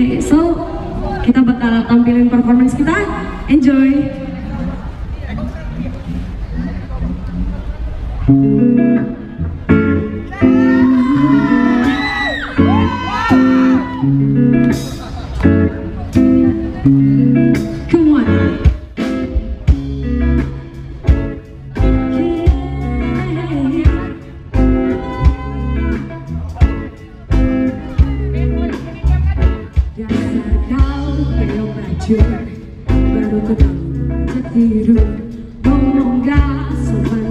Oke, so kita bakal tampilin performance kita. Enjoy. Baru kebangun tertidur, ngomong gak sopan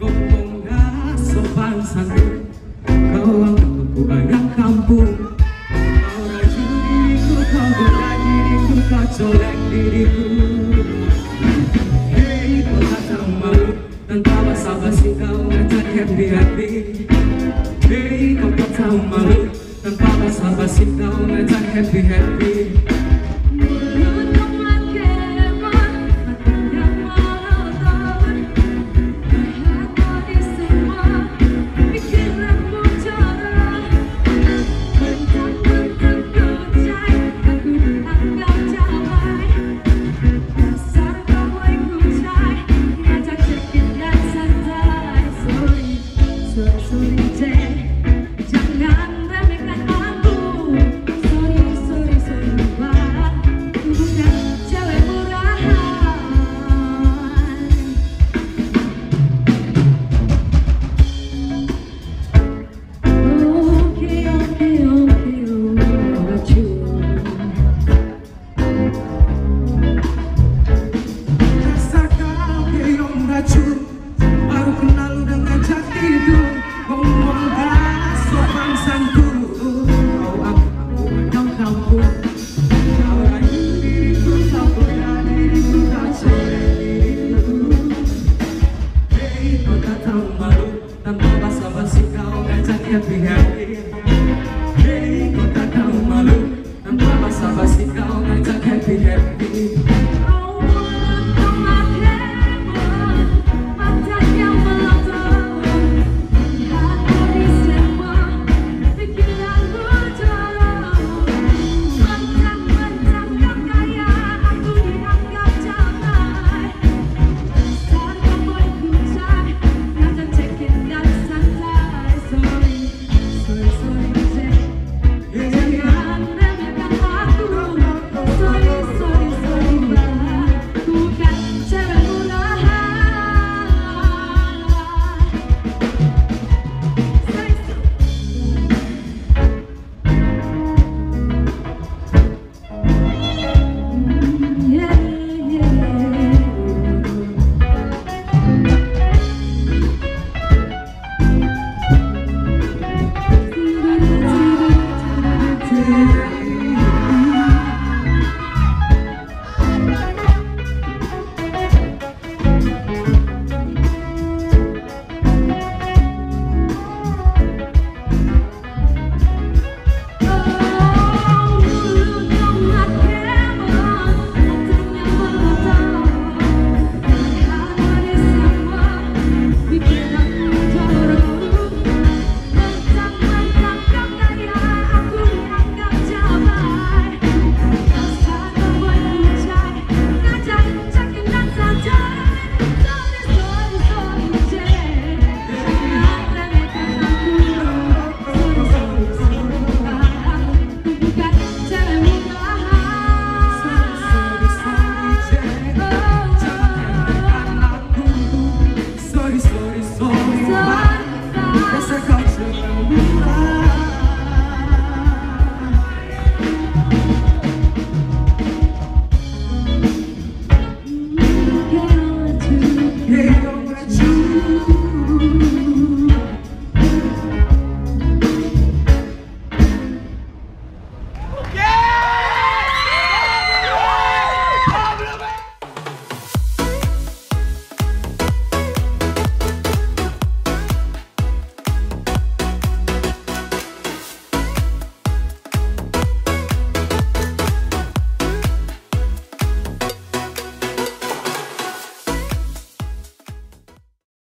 ngomong gak sopan santun. Kau anggap aku anak kampung, kau racun diriku, kau goda diriku, kau colek diriku.